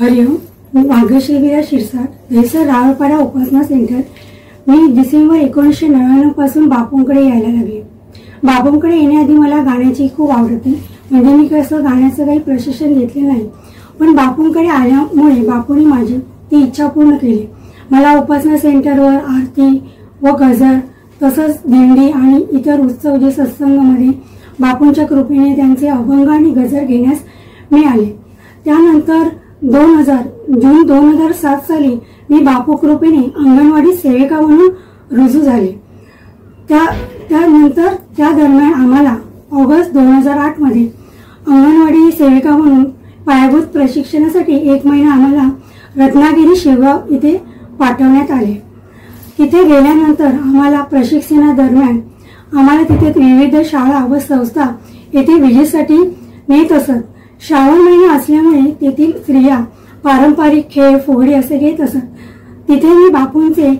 हरिओम, मी भाग्यश्री शिरसाट, देसर रावळपाडा उपासना सेंटर। मी डिसेंबर 1999 पासून बापूंकडे यायला लागले। बापूंकडे येण्याआधी मला गाण्याची खूप आवड होती, म्हणजे मी कसं गाण्याचं काही प्रशिक्षण घेतले नाही, पण बापूंकडे आल्यामुळे बापूंनी माझी ती इच्छा पूर्ण केली। मला उपासना सेंटरवर आरती व गजर तसंच दिंडी आणि इतर उत्सव जे सत्संगामध्ये बापूंच्या कृपेने त्यांचे अभंग आणि गजर घेण्यास मिळाले। त्यानंतर 2000 जून 2007 साली मी बापू कृपेने अंगणवाडी सेविका म्हणून रुजू झाले। त्या दरम्यान आम्हाला ऑगस्ट 2008 मध्ये अंगणवाडी सेविका म्हणून पायाभूत प्रशिक्षणासाठी 1 महिना आम्हाला रत्नागिरी शिवगाव इथे पाठवण्यात आले। तिथे गेल्यानंतर आम्हाला प्रशिक्षणादरम्यान आम्हाला तिथे विविध शाळा व संस्था येथे विजेसाठी नेत असत। श्रावण महिना असल्यामुळे तेथील स्त्रिया पारंपरिक खेळ फुगडी असे घेत असत। तिथे मी बापूंचे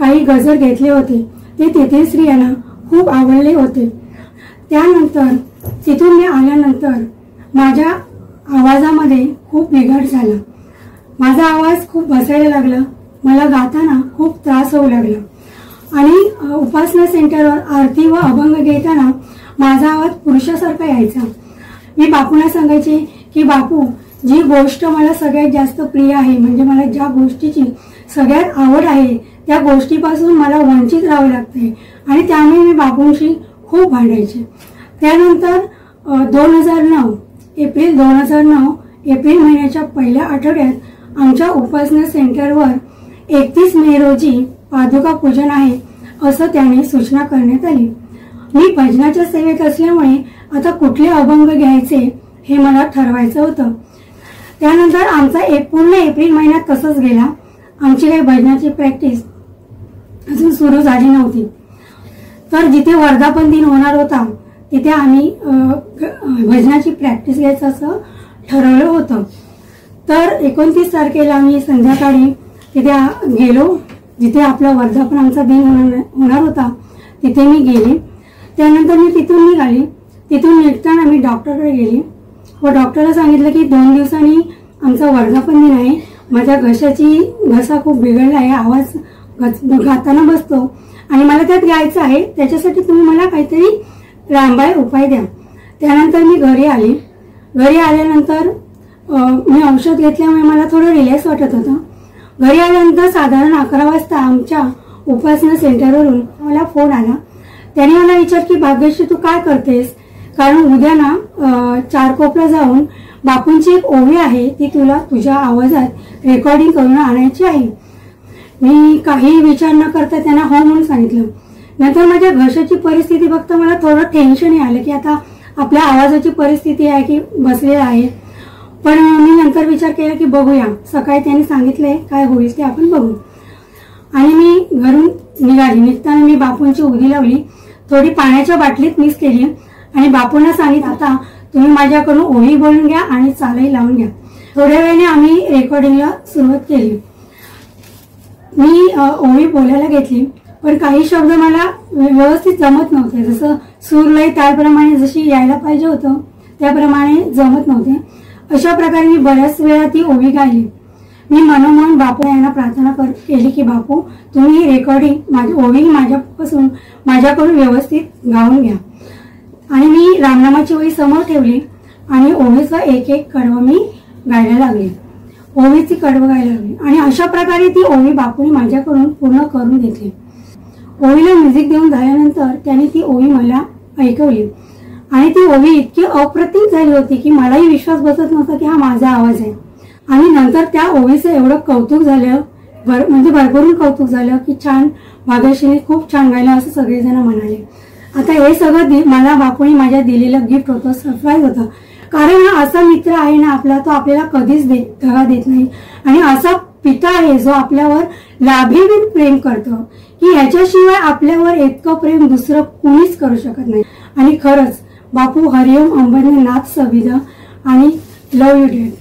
काही गजर घेतले होते, ते तेथील स्त्रियांना खूप आवडले होते। त्यानंतर तिथून मी आल्यानंतर माझ्या आवाजामध्ये खूप बिघाड झाला, माझा आवाज खूप बसायला लागला, मला गाताना खूप त्रास होऊ लागला आणि उपासना सेंटरवर आरती व अभंग घेताना माझा आवाज पुरुषासारखा यायचा। मी बापूंना सांगायचे की बापू, जी गोष्ट मला सगळ्यात जास्त प्रिय आहे, म्हणजे मला ज्या गोष्टीची सगळ्यात आवड आहे, त्या गोष्टीपासून मला वंचित राहावे लागते आणि त्यामुळे मी बापूंशी खूप भांडायचे। त्यानंतर 2009 एप्रिल महिन्याच्या पहिल्या आठवड्यात आमच्या उपासना सेंटरवर 31 मे रोजी पादुका पूजन आहे असं त्याने सूचना करण्यात आली। मी भजनाच्या सेवेत असल्यामुळे आता कुठले अभंग घ्यायचे हे मला ठरवायचं होतं। त्यानंतर आमचा पूर्ण एप्रिल महिना तसंच गेला, आमची काही भजनाची प्रॅक्टिस अजून सुरू झाली नव्हती। तर जिथे वर्धापन दिन होणार होता तिथे आम्ही भजनाची प्रॅक्टिस घ्यायचं असं ठरवलं होतं। तर 29 तारखेला आम्ही संध्याकाळी तिथे गेलो, जिथे आपला वर्धापन आमचा दिन होणार होता तिथे मी गेले। त्यानंतर मी तिथून निघाली, तिथून निघताना मी डॉक्टरकडे गेले व डॉक्टरला सांगितलं की 2 दिवसांनी आमचा वर्धापन दिन आहे, माझ्या घसा खूप बिघडला आहे, आवाज गाताना बसतो आणि मला त्यात गायचं आहे, त्याच्यासाठी तुम्ही मला काहीतरी रामबाय उपाय द्या। त्यानंतर मी घरी आले। घरी आल्यानंतर मी औषध घेतल्यामुळे मला थोडं रिलॅक्स वाटत होतं। घरी आल्यानंतर साधारण 11 वाजता आमच्या उपासना सेंटरवरून मला फोन आला। त्याने मला विचार की भाग्यश्री तू काय करतेस, कारण उद्या ना 4 कोपला जाऊन बापूंची एक ओवी आहे ती तुला तुझ्या आवाजात रेकॉर्डिंग करून आणायची आहे। मी काही विचार न करता त्यांना हो म्हणून सांगितलं। नंतर माझ्या घशाची परिस्थिती बघता मला थोडं टेन्शन आलं की आता आपल्या आवाजाची परिस्थिती आहे की बसलेला आहे, पण मी नंतर विचार केला की बघूया, सकाळी त्यांनी सांगितलंय काय होईल ते आपण बघू। आणि मी घरून निघाली। निघताना मी बापूंची ओवी लावली, थोडी पाण्याच्या बाटलीत मिक्स केली आणि बापूंना सांगितलं आता तुम्ही माझ्याकडून ओवी बोलून घ्या आणि चालही लावून घ्या। थोड्या वेळाने आम्ही रेकॉर्डिंगला सुरुवात केली। मी ओवी बोलायला घेतली, पण काही शब्द मला व्यवस्थित जमत नव्हते, जसं सूरलय त्याप्रमाणे जशी यायला पाहिजे होतं त्याप्रमाणे जमत नव्हते। अशा प्रकारे मी बऱ्याच वेळा ती ओवी गायली। मी मनोमन बापू यांना प्रार्थना केली की बापू तुम्ही ही रेकॉर्डिंग ओवी माझ्यापासून माझ्याकडून व्यवस्थित गाऊन घ्या। आणि मी रामनामाची ओवी समोर ठेवली आणि ओवीचा एक कडवं मी गायला लागले, ओवीची कडवं गायला लागली आणि अशा प्रकारे ती ओवी बापूने माझ्याकडून पूर्ण करून घेतली। ओवीला म्युझिक देऊन झाल्यानंतर त्याने ती ओवी मला ऐकवली आणि ती ओवी इतकी अप्रतिम झाली होती की मलाही विश्वास बसत नव्हता की हा माझा आवाज आहे। आणि नंतर त्या ओवीचं एवढं कौतुक झालं, म्हणजे भरभरून कौतुक झालं की छान भाग्यश्री, खूप छान गायला असं सगळेजण म्हणाले। आता हे सगळं मला बापूने माझ्या दिलेलं गिफ्ट होतं, सरप्राईज होतं, कारण हा असा मित्र आहे ना आपला, तो आपल्याला कधीच धगा देत नाही आणि असा पिता आहे जो आपल्यावर लाभेबिन प्रेम करतो की ह्याच्याशिवाय आपल्यावर इतकं प्रेम दुसरं कोणीच करू शकत नाही। आणि खरंच बापू हरिओम अंबरने नाथ सविदा आणि लव यू डेड।